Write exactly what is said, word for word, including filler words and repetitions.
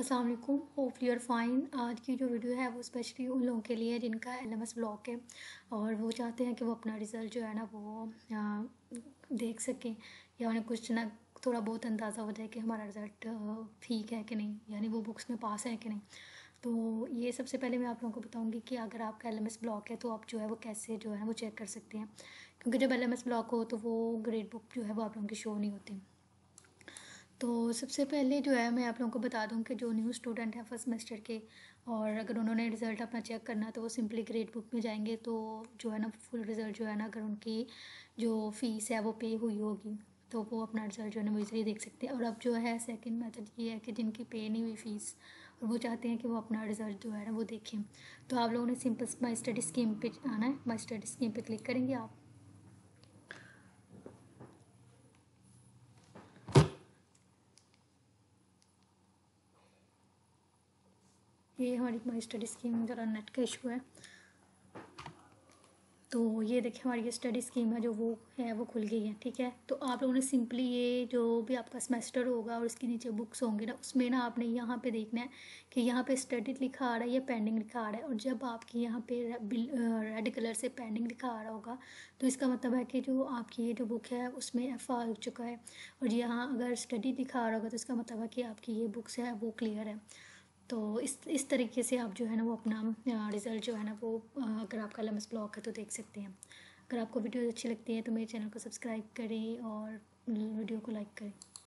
अस्सलाम वालेकुम, होपफुली और फाइन। आज की जो वीडियो है वो स्पेशली उन लोगों के लिए है जिनका एलएमएस ब्लॉक है और वो चाहते हैं कि वो अपना रिज़ल्ट जो है ना वो आ, देख सकें या उन्हें कुछ ना थोड़ा बहुत अंदाज़ा हो जाए कि हमारा रिज़ल्ट ठीक है कि नहीं, यानी वो बुक्स में पास है कि नहीं। तो ये सबसे पहले मैं आप लोगों को बताऊंगी कि अगर आपका एलएमएस ब्लॉक है तो आप जो है वो कैसे जो है वो चेक कर सकते हैं, क्योंकि जब एलएमएस ब्लॉक हो तो वो ग्रेड बुक जो है वो आप लोगों की शो नहीं होती। तो सबसे पहले जो है मैं आप लोगों को बता दूं कि जो न्यू स्टूडेंट हैं फर्स्ट सेमेस्टर के, और अगर उन्होंने रिज़ल्ट अपना चेक करना है तो वो सिंपली ग्रेड बुक में जाएंगे तो जो है ना फुल रिज़ल्ट जो है ना अगर उनकी जो फ़ीस है वो पे हुई होगी तो वो अपना रिज़ल्ट जो है ना वो इजीली देख सकते हैं। और अब जो है सेकंड मेथड ये है कि जिनकी पे नहीं हुई फ़ीस और वो चाहते हैं कि वो अपना रिज़ल्ट जो है ना वो देखें, तो आप लोगों ने सिंपल माई स्टडी स्कीम पे आना है। माई स्टडी स्कीम पे क्लिक करेंगे आप, ये हमारी माई स्टडी स्कीम, ज़रा नेट का इशू है। तो ये देखिए हमारी ये स्टडी स्कीम है जो वो है वो खुल गई है, ठीक है। तो आप लोगों ने सिंपली ये जो भी आपका सेमेस्टर होगा और इसके नीचे बुक्स होंगे ना, उसमें ना आपने यहाँ पे देखना है कि यहाँ पे स्टडी लिखा आ रहा है या पेंडिंग लिखा आ रहा है। और जब आपकी यहाँ पे रेड कलर से पेंडिंग लिखा आ रहा होगा तो इसका मतलब है कि जो आपकी ये जो बुक है उसमें एफ आर हो चुका है, और यहाँ अगर स्टडी लिखा आ रहा होगा तो इसका मतलब है कि आपकी ये बुक्स है वो क्लियर है। तो इस इस तरीके से आप जो है ना वो अपना रिज़ल्ट जो है ना वो अगर आपका एलएमएस ब्लॉक है तो देख सकते हैं। अगर आपको वीडियोस अच्छी लगती है तो मेरे चैनल को सब्सक्राइब करें और वीडियो को लाइक करें।